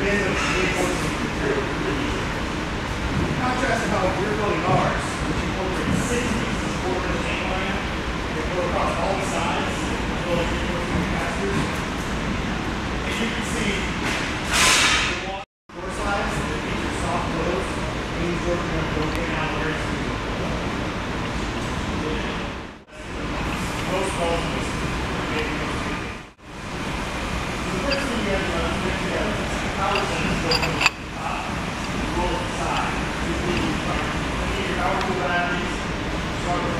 is a reinforcement material. In contrast to how we're building ours, which incorporates 6 pieces of forward mainline that go across all the sides, as well as reinforcement capacitors. As you can see, the wall on the floor sides that feature soft loads means we're going to go in out of areas. Most walls are made of steel. The first thing you have to put together is how it's going to go from the top and roll it aside. Power tool batteries,